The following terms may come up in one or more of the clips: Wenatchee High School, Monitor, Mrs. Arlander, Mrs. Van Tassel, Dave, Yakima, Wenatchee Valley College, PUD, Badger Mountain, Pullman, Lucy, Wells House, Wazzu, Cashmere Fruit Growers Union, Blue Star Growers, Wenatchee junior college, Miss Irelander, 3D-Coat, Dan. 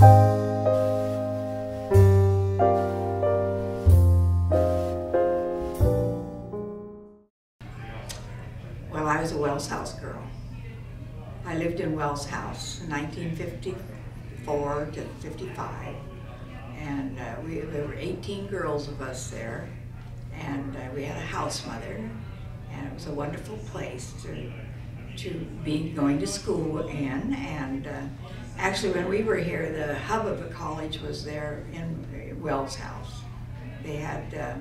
Well, I was a Wells House girl. I lived in Wells House in 1954 to 55. And there were 18 girls of us there. And we had a house mother. And it was a wonderful place to be going to school in. And actually, when we were here, the hub of the college was there in Wells House. They had the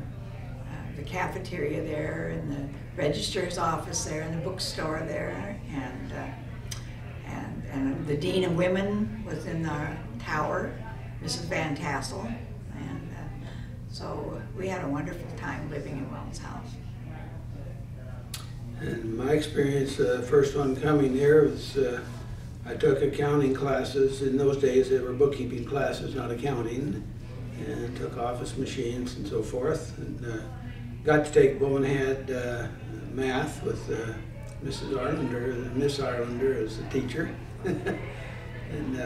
cafeteria there, and the registrar's office there, and the bookstore there, and the dean of women was in the tower, Mrs. Van Tassel, and so we had a wonderful time living in Wells House. And my experience, the first one coming here, was I took accounting classes. In those days, they were bookkeeping classes, not accounting, and I took office machines and so forth. And got to take Bonehead math with Mrs. Arlander, and Miss Irelander as the teacher. And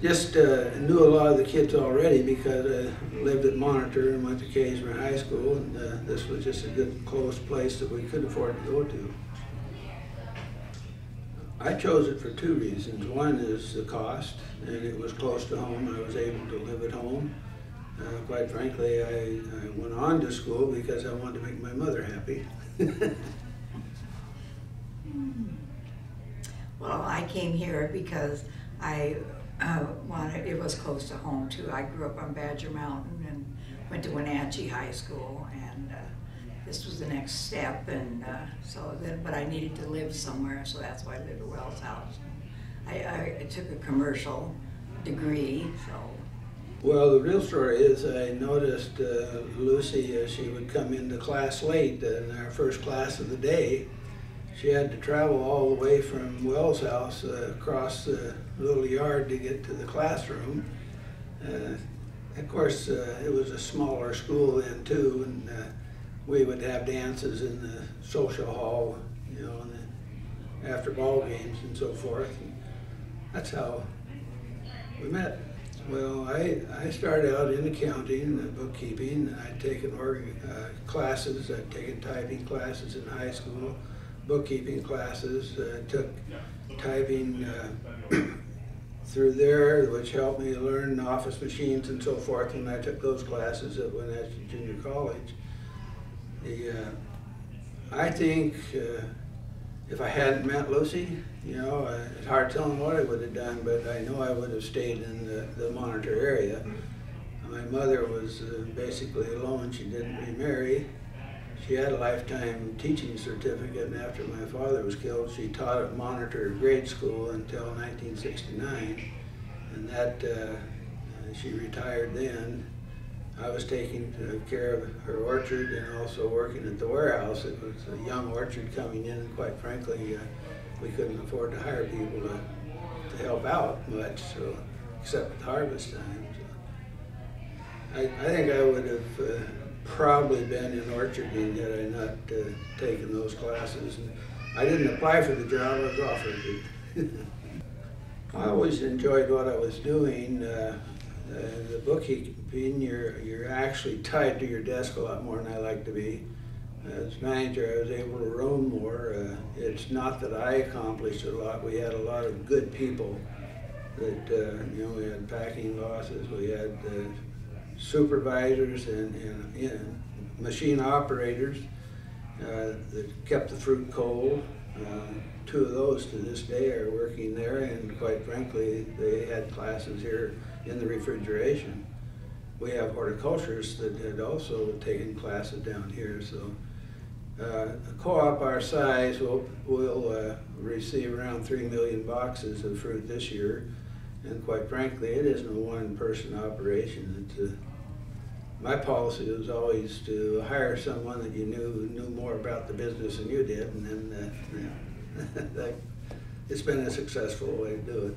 just knew a lot of the kids already because I lived at Monitor and went to Cashmere High School, and this was just a good close place that we could afford to go to. I chose it for two reasons. One is the cost, and it was close to home. I was able to live at home. Quite frankly, I went on to school because I wanted to make my mother happy. Well, I came here because I wanted, it was close to home too. I grew up on Badger Mountain and went to Wenatchee High School, and this was the next step, and so then, but I needed to live somewhere, so that's why I lived at Wells House. I took a commercial degree, so. Well, the real story is I noticed Lucy, she would come into class late in our first class of the day. She had to travel all the way from Wells House across the little yard to get to the classroom. Of course, it was a smaller school then too, and we would have dances in the social hall, you know, and then after ball games and so forth. And that's how we met. Well, I started out in accounting and bookkeeping. I'd taken classes, I'd taken typing classes in high school, bookkeeping classes, took typing through there, which helped me learn office machines and so forth when I took those classes at Wenatchee Junior College. I think if I hadn't met Lucy, you know, it's hard telling what I would have done, but I know I would have stayed in the Monitor area. My mother was basically alone. She didn't remarry. She had a lifetime teaching certificate, and after my father was killed, she taught at Monitor grade school until 1969, and that she retired then. I was taking care of her orchard and also working at the warehouse. It was a young orchard coming in, and quite frankly, we couldn't afford to hire people to help out much, so, except at harvest time. So. I think I would have probably been in orcharding had I not taken those classes. And I didn't apply for the job, I was offered it. I always enjoyed what I was doing. The bookkeeping, you're actually tied to your desk a lot more than I like to be. As manager, I was able to roam more. It's not that I accomplished a lot. We had a lot of good people that, you know, we had packing losses, we had supervisors and machine operators that kept the fruit cold. Two of those to this day are working there, and quite frankly, they had classes here in the refrigeration. We have horticulturists that had also taken classes down here, so a co-op our size will receive around 3 million boxes of fruit this year, and quite frankly, it isn't a one-person operation. It's my policy was always to hire someone that you knew more about the business than you did, and then it's been a successful way to do it.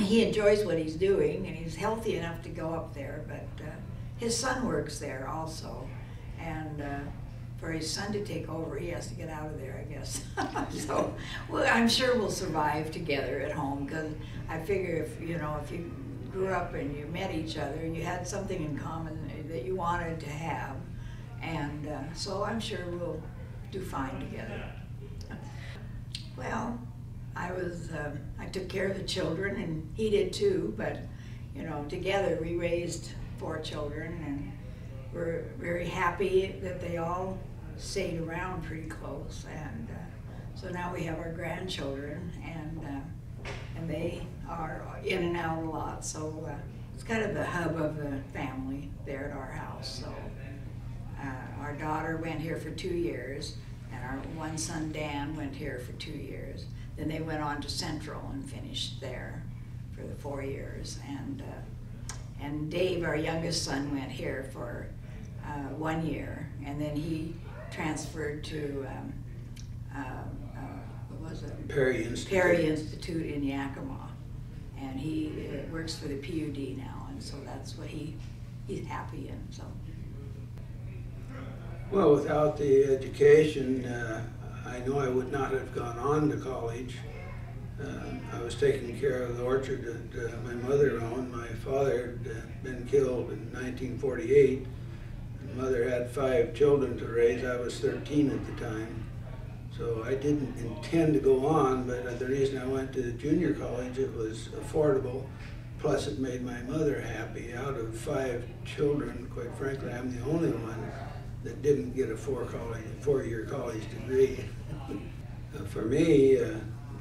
He enjoys what he's doing, and he's healthy enough to go up there, but his son works there also, and for his son to take over, he has to get out of there, I guess. So well, I'm sure we'll survive together at home, because I figure if, you know, if you grew up and you met each other and you had something in common that you wanted to have, and so I'm sure we'll do fine together. Well, I took care of the children, and he did too, but you know, together we raised 4 children, and we're very happy that they all stayed around pretty close, and so now we have our grandchildren, and they are in and out a lot, so it's kind of the hub of the family there at our house. So our daughter went here for 2 years, and our one son Dan went here for 2 years. Then they went on to Central and finished there for the 4 years, and Dave, our youngest son, went here for 1 year, and then he transferred to what was it? Perry Institute in Yakima, and he works for the PUD now, and so that's what he's happy in. So. Well, without the education, I know I would not have gone on to college. I was taking care of the orchard that my mother owned. My father had been killed in 1948. My mother had 5 children to raise. I was 13 at the time. So I didn't intend to go on, but the reason I went to junior college, it was affordable. Plus it made my mother happy. Out of 5 children, quite frankly, I'm the only one that didn't get a four-year college degree. For me,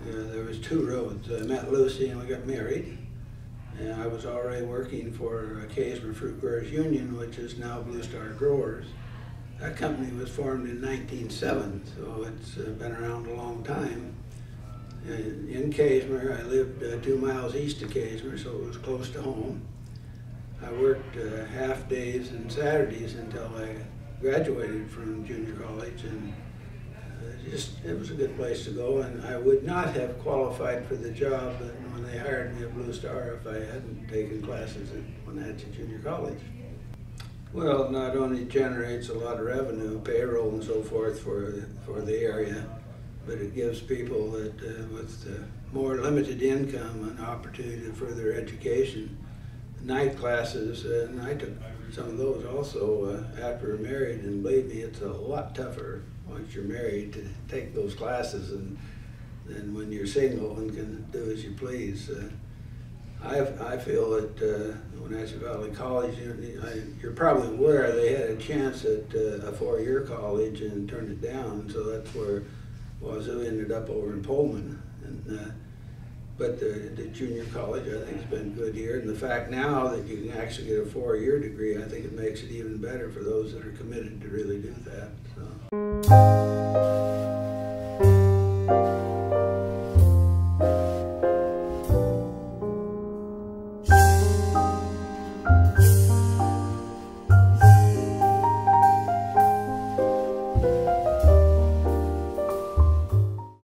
there was 2 roads. I met Lucy and we got married. And I was already working for Cashmere Fruit Growers Union, which is now Blue Star Growers. That company was formed in 1907, so it's been around a long time. In Cashmere, I lived 2 miles east of Cashmere, so it was close to home. I worked half days and Saturdays until I graduated from junior college, and it was a good place to go, and I would not have qualified for the job when they hired me at Blue Star if I hadn't taken classes at Wenatchee Junior College. Well, it not only generates a lot of revenue, payroll and so forth for the area, but it gives people that with more limited income an opportunity to further education. Night classes, and I took some of those also after we're married, and believe me, it's a lot tougher once you're married to take those classes than when you're single and can do as you please. I feel that Wenatchee Valley College, you're probably aware they had a chance at a four-year college and turned it down, so that's where Wazzu ended up over in Pullman. And, but the junior college, I think, has been good here. And the fact now that you can actually get a four-year degree, I think it makes it even better for those that are committed to really do that. So.